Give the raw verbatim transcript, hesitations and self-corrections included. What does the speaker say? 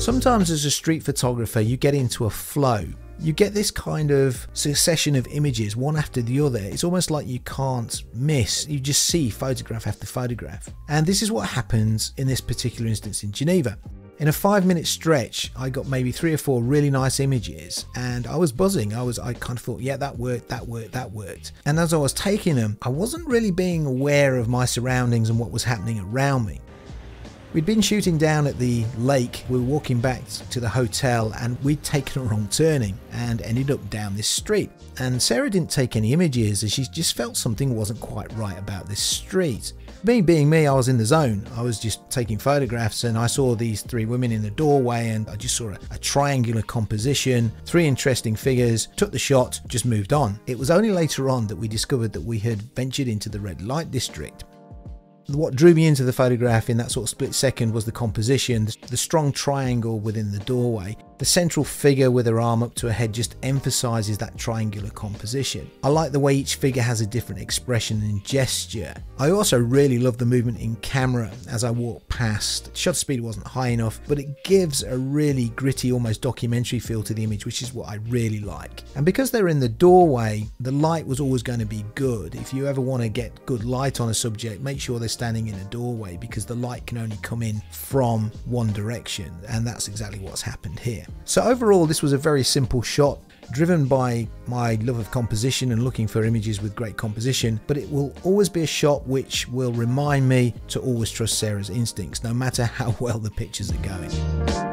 Sometimes as a street photographer, you get into a flow. You get this kind of succession of images, one after the other. It's almost like you can't miss. You just see photograph after photograph. And this is what happens in this particular instance in Geneva. In a five minute stretch, I got maybe three or four really nice images and I was buzzing. I was, I kind of thought, yeah, that worked, that worked, that worked. And as I was taking them, I wasn't really being aware of my surroundings and what was happening around me. We'd been shooting down at the lake, we were walking back to the hotel and we'd taken a wrong turning and ended up down this street. And Sarah didn't take any images as she just felt something wasn't quite right about this street. Me being me, I was in the zone. I was just taking photographs and I saw these three women in the doorway and I just saw a, a triangular composition, three interesting figures, took the shot, just moved on. It was only later on that we discovered that we had ventured into the red light district. What drew me into the photograph in that sort of split second was the composition, the strong triangle within the doorway. The central figure with her arm up to her head just emphasizes that triangular composition. I like the way each figure has a different expression and gesture. I also really love the movement in camera as I walk past. Shutter speed wasn't high enough, but it gives a really gritty, almost documentary feel to the image, which is what I really like. And because they're in the doorway, the light was always going to be good. If you ever want to get good light on a subject, make sure they're standing in a doorway because the light can only come in from one direction, and that's exactly what's happened here. So overall, this was a very simple shot, driven by my love of composition and looking for images with great composition, but it will always be a shot which will remind me to always trust Sarah's instincts, no matter how well the pictures are going.